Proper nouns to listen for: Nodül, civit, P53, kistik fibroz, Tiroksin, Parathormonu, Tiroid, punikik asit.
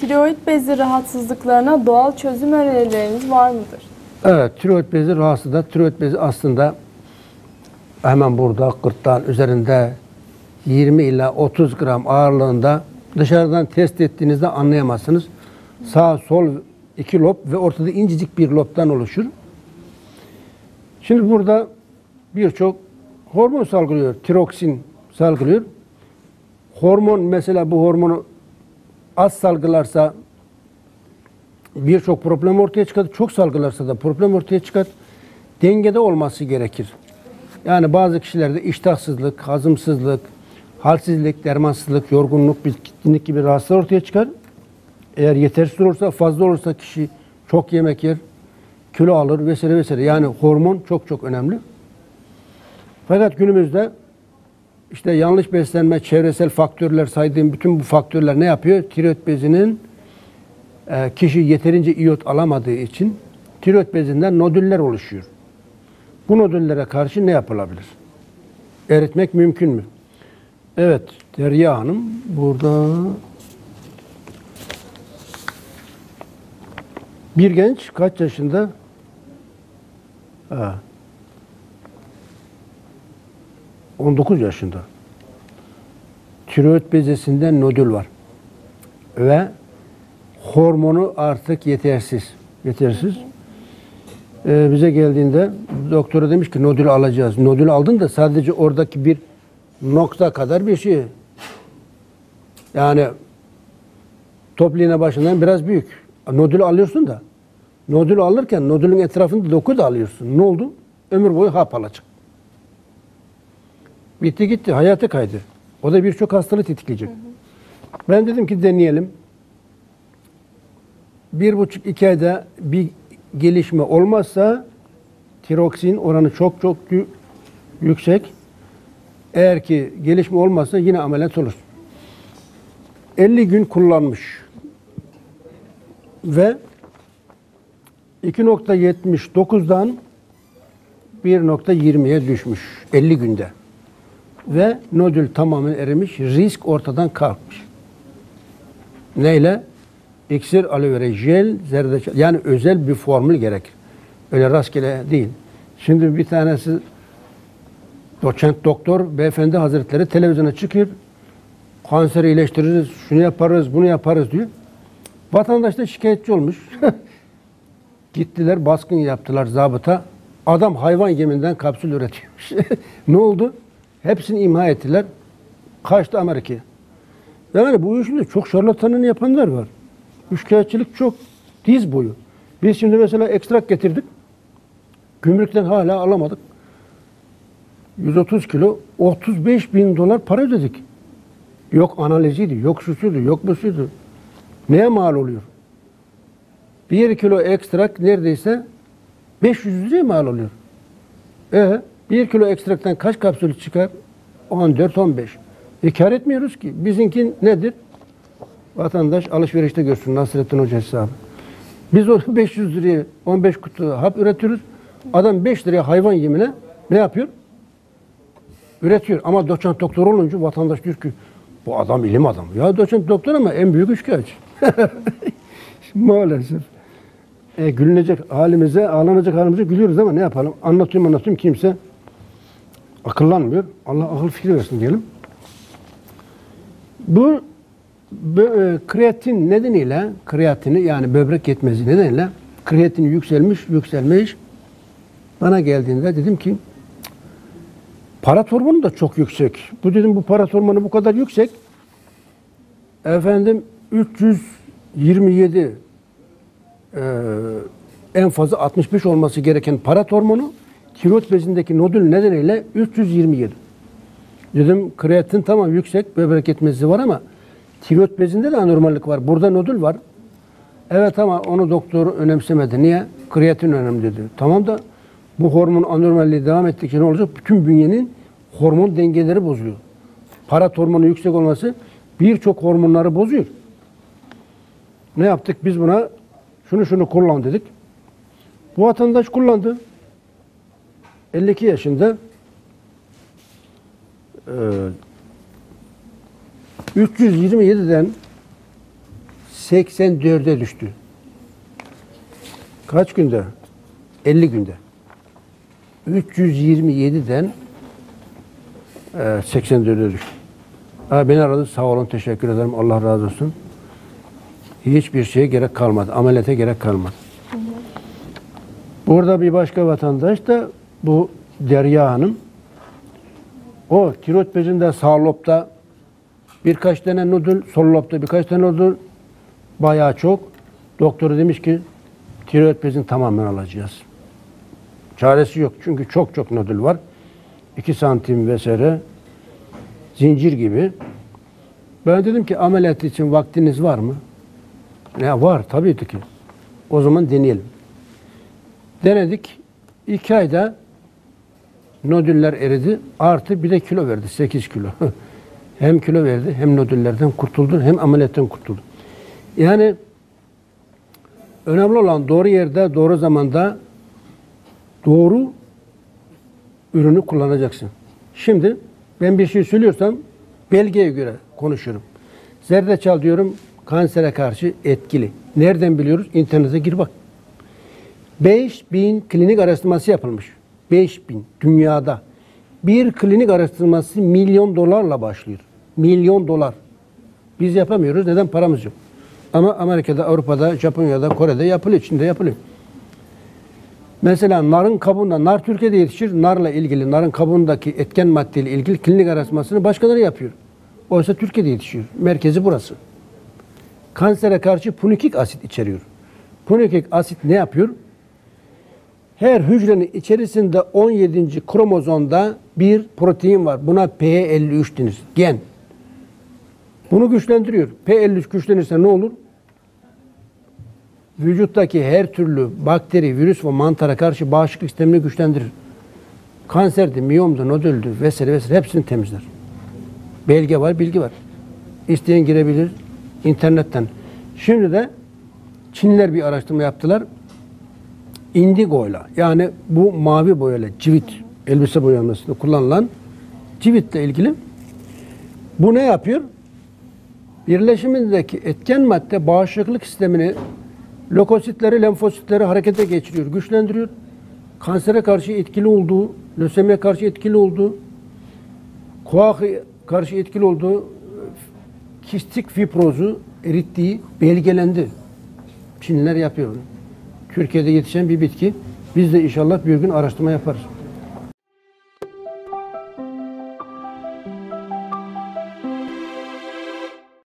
Tiroid bezi rahatsızlıklarına doğal çözüm önerileriniz var mıdır? Evet, tiroid bezi rahatsızlığı. Tiroid bezi aslında hemen burada gırtlağın üzerinde 20 ila 30 gram ağırlığında, dışarıdan test ettiğinizde anlayamazsınız. Sağ, sol iki lob ve ortada incecik bir lobdan oluşur. Şimdi burada birçok hormon salgılıyor. Tiroksin salgılıyor. Hormon, mesela bu hormonu az salgılarsa birçok problem ortaya çıkar. Çok salgılarsa da problem ortaya çıkar. Dengede olması gerekir. Yani bazı kişilerde iştahsızlık, hazımsızlık, halsizlik, dermansızlık, yorgunluk, bitkinlik gibi rahatsızlıklar ortaya çıkar. Eğer yetersiz olursa, fazla olursa kişi çok yemek yer, kilo alır vesaire vesaire. Yani hormon çok önemli. Fakat günümüzde işte yanlış beslenme, çevresel faktörler, saydığım bütün bu faktörler ne yapıyor? Tiroid bezinin kişi yeterince iyot alamadığı için tiroid bezinden nodüller oluşuyor. Bu nodüllere karşı ne yapılabilir? Eritmek mümkün mü? Evet, Derya Hanım burada. Bir genç kaç yaşında? Ha. 19 yaşında. Tiroid bezesinden nodül var. Ve hormonu artık yetersiz. Yetersiz. Bize geldiğinde doktora demiş ki nodül alacağız. Nodül aldın da sadece oradaki bir nokta kadar bir şey. Yani top iğne başından biraz büyük. Nodül alıyorsun da. Nodül alırken nodülün etrafında doku da alıyorsun. Ne oldu? Ömür boyu hap alacak. Bitti gitti. Hayatı kaydı. O da birçok hastalığı tetikleyecek. Hı hı. Ben dedim ki deneyelim. 1,5-2 ayda bir gelişme olmazsa tiroksin oranı çok yüksek. Eğer ki gelişme olmazsa yine ameliyat olur. 50 gün kullanmış. Ve 2,79'dan 1,20'ye düşmüş 50 günde. Ve nodül tamamen erimiş, risk ortadan kalkmış. Neyle? İksir, aloe vera jel, zerdeçal. Yani özel bir formül gerekir. Öyle rastgele değil. Şimdi bir tanesi doçent doktor beyefendi hazretleri televizyona çıkıyor. Kanseri iyileştiririz, şunu yaparız, bunu yaparız diyor. Vatandaş da şikayetçi olmuş. Gittiler, baskın yaptılar zabıta. Adam hayvan yeminden kapsül üretiyormuş. Ne oldu? Hepsini imha ettiler. Kaçtı Amerika'ya. Yani bu işin de çok şarlatanını yapanlar var. Şikayetçilik çok diz boyu. Biz şimdi mesela ekstrak getirdik. Gümrükten hala alamadık. 130 kilo, 35 bin dolar para ödedik. Yok analiziydi, yok şusuydu, yok busuydu. Neye mal oluyor? 1 kilo ekstrak neredeyse 500 liraya mal oluyor. 1 kilo ekstraktan kaç kapsül çıkar? 14-15. Kâr etmiyoruz ki. Bizimki nedir? Vatandaş alışverişte görsün Nasrettin Hoca hesabı. Biz o 500 liraya 15 kutu hap üretiyoruz. Adam 5 liraya hayvan yemine ne yapıyor? Üretiyor. Ama doçent doktor olunca vatandaş diyor ki bu adam ilim adamı. Ya doçent doktor ama en büyük üçkağıtçı. Maalesef. Gülünecek halimize, ağlanacak halimize gülüyoruz ama ne yapalım? Anlatıyorum kimse akıllanmıyor. Allah akıl fikri versin diyelim. Bu kreatin nedeniyle, kreatini yani böbrek yetmezliği nedeniyle kreatin yükselmiş. Bana geldiğinde dedim ki parathormonu da çok yüksek. Bu dedim, bu parathormonu bu kadar yüksek. Efendim 327 en fazla 65 olması gereken parathormonu tiroid bezindeki nodül nedeniyle 327. Dedim kreatin tamam yüksek, böbrek yetmezliği var ama tiroid bezinde de anormallik var. Burada nodül var. Evet ama onu doktor önemsemedi. Niye? Kreatin önemli dedi. Tamam da bu hormon anormalliği devam ettikçe ne olacak? Bütün bünyenin hormon dengeleri bozuluyor. Parathormonu yüksek olması birçok hormonları bozuyor. Ne yaptık? Biz buna şunu kullan dedik. Bu vatandaş kullandı. 52 yaşında 327'den 84'e düştü. Kaç günde? 50 günde. 327'den 84'e düştü. Beni aradın, sağ olun, teşekkür ederim, Allah razı olsun. Hiçbir şeye gerek kalmadı, ameliyata gerek kalmadı. Burada bir başka vatandaş da bu Derya Hanım. O tiroid bezinde sağ lobda birkaç tane nodül, sol lobda birkaç tane nodül, bayağı çok. Doktoru demiş ki tiroid bezini tamamen alacağız. Çaresi yok çünkü çok nodül var. 2 santim vesaire, zincir gibi. Ben dedim ki ameliyat için vaktiniz var mı? Ya var tabii ki. O zaman deneyelim. Denedik. 2 ayda nodüller eridi. Artı bir de kilo verdi. 8 kilo. Hem kilo verdi, hem nodüllerden kurtuldu, hem ameliyattan kurtuldu. Yani önemli olan doğru yerde, doğru zamanda doğru ürünü kullanacaksın. Şimdi ben bir şey söylüyorsam belgeye göre konuşurum. Zerdeçal diyorum, kansere karşı etkili. Nereden biliyoruz? İnternete gir bak. 5000 klinik araştırması yapılmış. 5000 dünyada. Bir klinik araştırması $1.000.000'la başlıyor. $1.000.000. Biz yapamıyoruz. Neden? Paramız yok. Ama Amerika'da, Avrupa'da, Japonya'da, Kore'de yapılıyor. Çin'de yapılıyor. Mesela narın kabuğunda, nar Türkiye'de yetişir. Narla ilgili, narın kabuğundaki etken maddeyle ilgili klinik araştırmasını başkaları yapıyor. Oysa Türkiye'de yetişiyor. Merkezi burası. Kansere karşı punikik asit içeriyor. Punikik asit ne yapıyor? Her hücrenin içerisinde 17. kromozomda bir protein var. Buna P53 denir. Gen. Bunu güçlendiriyor. P53 güçlenirse ne olur? Vücuttaki her türlü bakteri, virüs ve mantara karşı bağışıklık sistemini güçlendirir. Kanserdi, miyomdu, nodüldü vesaire vesaire hepsini temizler. Belge var, bilgi var. İsteyen girebilir internetten. Şimdi de Çinliler bir araştırma yaptılar. İndigoyla, yani bu mavi boyayla, civit, elbise boyanmasında kullanılan civitle ilgili. Bu ne yapıyor? Birleşimindeki etken madde bağışıklık sistemini, lökositleri, lenfositleri harekete geçiriyor, güçlendiriyor. Kansere karşı etkili olduğu, lösemiye karşı etkili olduğu, KOAH'a karşı etkili olduğu, kistik fibrozu erittiği belgelendi. Çinliler yapıyor bunu. Türkiye'de yetişen bir bitki. Biz de inşallah bir gün araştırma yaparız.